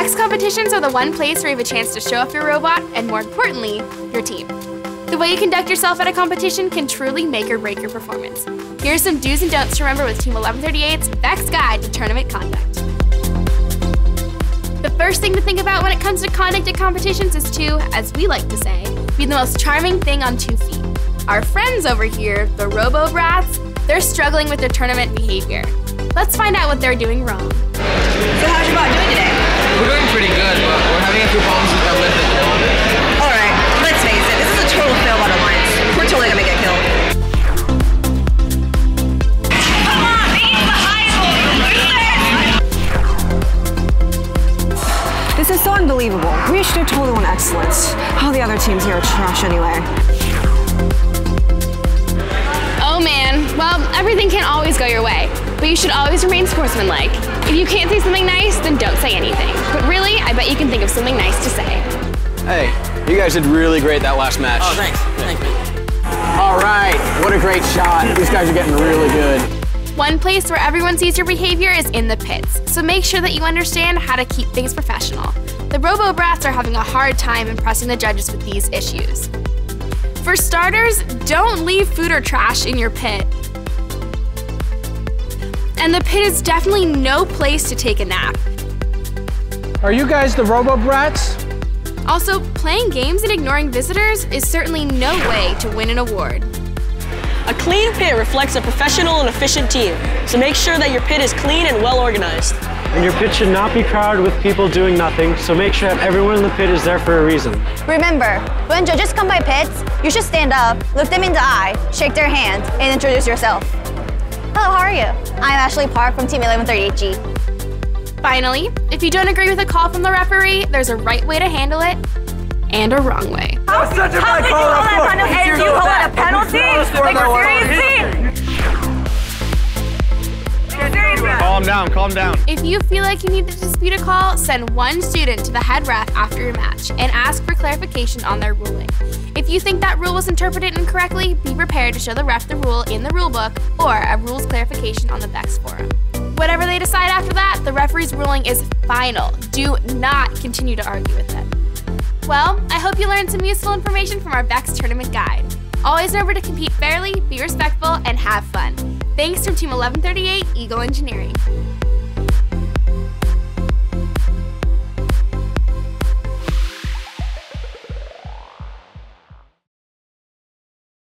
VEX competitions are the one place where you have a chance to show off your robot and, more importantly, your team. The way you conduct yourself at a competition can truly make or break your performance. Here are some do's and don'ts to remember with Team 1138's VEX Guide to Tournament Conduct. The first thing to think about when it comes to conduct at competitions is to, as we like to say, be the most charming thing on two feet. Our friends over here, the RoboBrats, they're struggling with their tournament behavior. Let's find out what they're doing wrong. So how's your bot doing today? We're doing pretty good, but we're having a few problems with that lift at the moment. All right, let's face it, this is a total fail on Alliance. We're totally gonna get killed. Come on, they need the high score. This is so unbelievable. We should have totally won excellence. All the other teams here are trash anyway. Oh man, well, everything can't always go your way, but you should always remain sportsmanlike. If you can't say something nice, then don't say anything. But really, I bet you can think of something nice to say. Hey, you guys did really great that last match. Oh, thanks. Thank you. All right, what a great shot. These guys are getting really good. One place where everyone sees your behavior is in the pits, so make sure that you understand how to keep things professional. The RoboBrats are having a hard time impressing the judges with these issues. For starters, don't leave food or trash in your pit. And the pit is definitely no place to take a nap. Are you guys the RoboBrats? Also, playing games and ignoring visitors is certainly no way to win an award. A clean pit reflects a professional and efficient team, so make sure that your pit is clean and well organized. And your pit should not be crowded with people doing nothing, so make sure that everyone in the pit is there for a reason. Remember, when judges come by pits, you should stand up, look them in the eye, shake their hand, and introduce yourself. Hello, how are you? I'm Ashley Park from Team 1138G. Finally, if you don't agree with a call from the referee, there's a right way to handle it and a wrong way. How did you call that penalty? And you call it a penalty? Like, seriously? Calm down, calm down. If you feel like you need to dispute a call, send one student to the head ref after your match and ask for clarification on their ruling. If you think that rule was interpreted incorrectly, be prepared to show the ref the rule in the rule book or a rules clarification on the VEX forum. Whatever they decide after that, the referee's ruling is final. Do not continue to argue with them. Well, I hope you learned some useful information from our VEX Tournament Guide. Always remember to compete fairly, be respectful, and have fun. Thanks from Team 1138 Eagle Engineering.